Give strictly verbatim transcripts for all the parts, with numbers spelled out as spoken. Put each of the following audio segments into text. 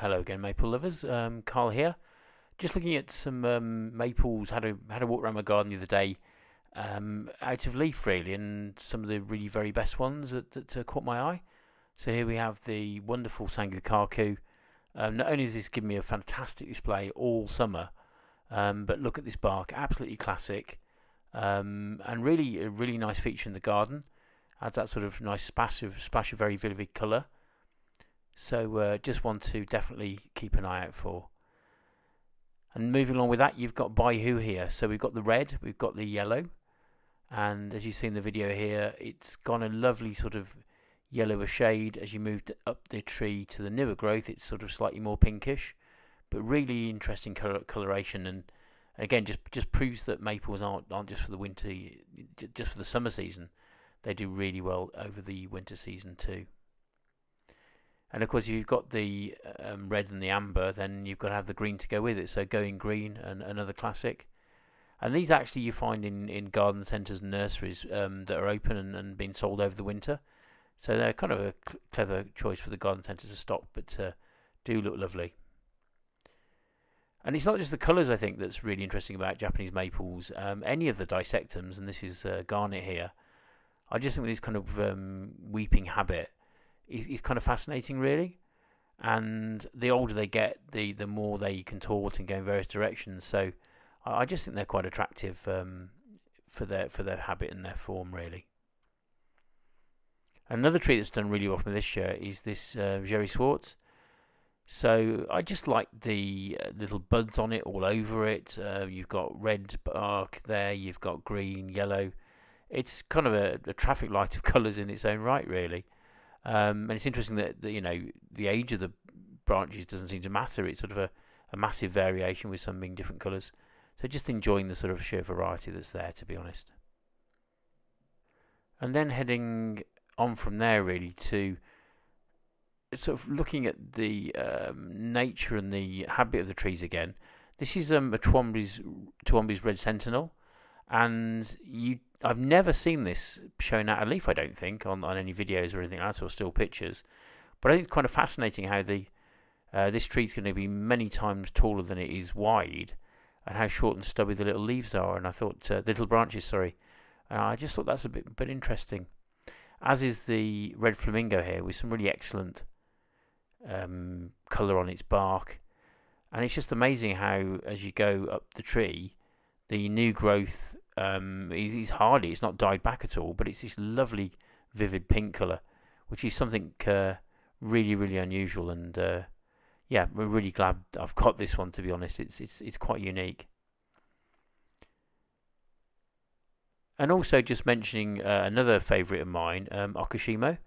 Hello again, maple lovers. Um, Carl here. Just looking at some um, maples. Had a had a walk around my garden the other day, um, out of leaf really, and some of the really very best ones that, that uh, caught my eye. So here we have the wonderful Sango kaku. Um, not only has this given me a fantastic display all summer, um, but look at this bark, absolutely classic, um, and really a really nice feature in the garden. Adds that sort of nice splash of splash of very vivid colour. So uh, just one to definitely keep an eye out for. And moving along with that, you've got Baihu here. So we've got the red, we've got the yellow, and as you see in the video here, it's gone a lovely sort of yellower shade. As you moved up the tree to the newer growth, it's sort of slightly more pinkish, but really interesting color coloration. And again, just just proves that maples aren't aren't just for the winter, just for the summer season. They do really well over the winter season too. And of course, if you've got the um, red and the amber, then you've got to have the green to go with it. So going green, and another classic. And these actually you find in, in garden centres and nurseries um, that are open and, and being sold over the winter. So they're kind of a cl clever choice for the garden centres to stock, but uh, do look lovely. And it's not just the colours, I think, that's really interesting about Japanese maples. Um, any of the dissectums, and this is uh, garnet here, I just think with this kind of um, weeping habit, is kind of fascinating really, and the older they get, the the more they contort and go in various directions. So I just think they're quite attractive um, for their for their habit and their form really. Another tree that's done really well for me this year is this uh, Jerry Swartz. So I just like the little buds on it all over it. Uh, you've got red bark there, you've got green, yellow. It's kind of a, a traffic light of colours in its own right really. Um, and it's interesting that, that you know the age of the branches doesn't seem to matter. It's sort of a, a massive variation with some being different colours. So just enjoying the sort of sheer variety that's there, to be honest. And then heading on from there really to sort of looking at the um, nature and the habit of the trees again. This is um, a Tuombe's Tuombe's Red Sentinel, and you. I've never seen this shown out a leaf, I don't think, on, on any videos or anything like that, or still pictures. But I think it's kind of fascinating how the uh, this tree's going to be many times taller than it is wide, and how short and stubby the little leaves are. And I thought uh, the little branches, sorry. And I just thought that's a bit, bit interesting. As is the red flamingo here, with some really excellent um, colour on its bark. And it's just amazing how, as you go up the tree, the new growth. Um, it's hardly, it's not dyed back at all, but it's this lovely vivid pink colour, which is something uh, really really unusual, and uh, yeah, we're really glad I've got this one, to be honest. It's, it's, it's quite unique. And also just mentioning uh, another favourite of mine, um, Okushimo.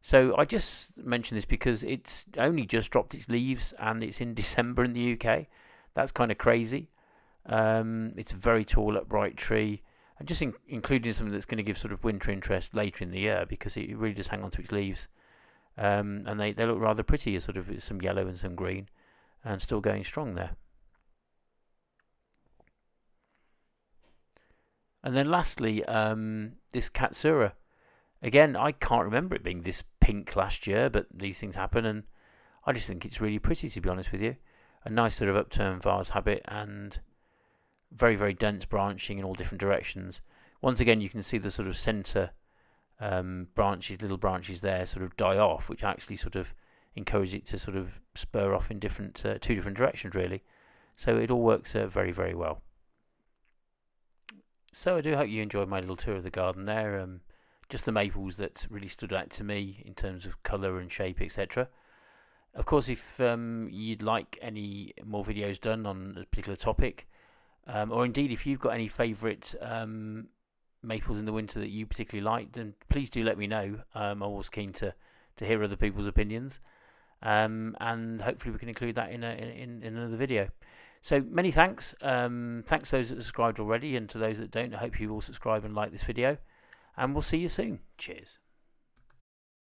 So I just mentioned this because it's only just dropped its leaves, and it's in December in the U K. That's kind of crazy. Um, it's a very tall upright tree, and just in including something that's going to give sort of winter interest later in the year, because it really does hang on to its leaves, um, and they, they look rather pretty, sort of some yellow and some green, and still going strong there. And then lastly, um, this Katsura. Again, I can't remember it being this pink last year, but these things happen, and I just think it's really pretty, to be honest with you. A nice sort of upturned vase habit, and very very dense branching in all different directions. Once again, you can see the sort of center um, branches, little branches there, sort of die off, which actually sort of encourages it to sort of spur off in different uh, two different directions really. So it all works uh, very very well. So I do hope you enjoyed my little tour of the garden there. Um, just the maples that really stood out to me in terms of color and shape, etc. Of course, if um, you'd like any more videos done on a particular topic, Um, or indeed if you've got any favourite um, maples in the winter that you particularly like, then please do let me know. um, I'm always keen to, to hear other people's opinions, um, and hopefully we can include that in, a, in, in another video. So many thanks, um, thanks to those that subscribed already, and to those that don't, I hope you all subscribe and like this video, and we'll see you soon. Cheers.